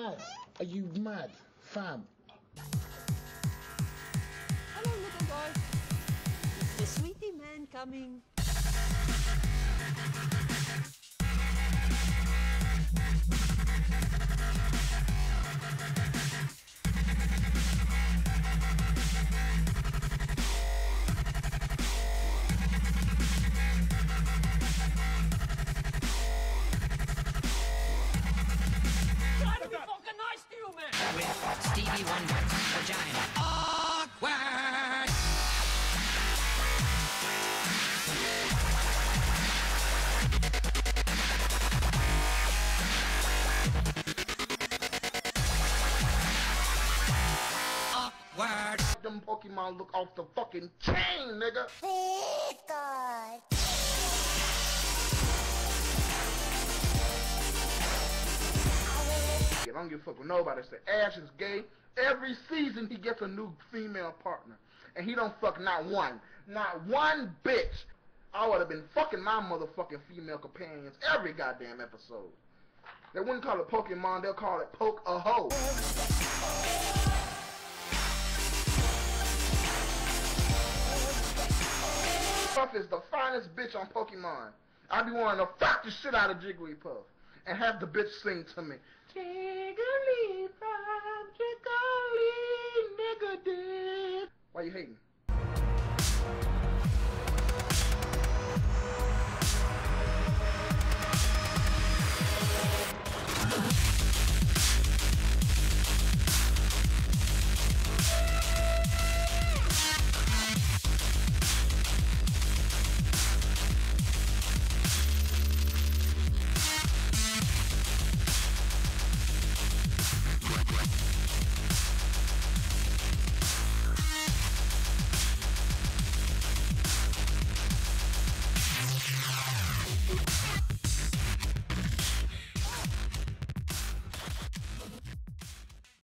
mad? Are you mad, fam? Hello, little boy. Is the sweetie man coming? Them Pokemon look off the fucking chain, nigga. Please, God. I don't give a fuck with nobody. Said Ash is gay. Every season he gets a new female partner, and he don't fuck not one bitch. I would have been fucking my motherfucking female companions every goddamn episode. They wouldn't call it Pokemon. They'll call it poke a hoe. Jigglypuff is the finest bitch on Pokemon. I be wanting to fuck the shit out of Jigglypuff and have the bitch sing to me. Jigglypuff, jiggly nigga dick. Why you hating?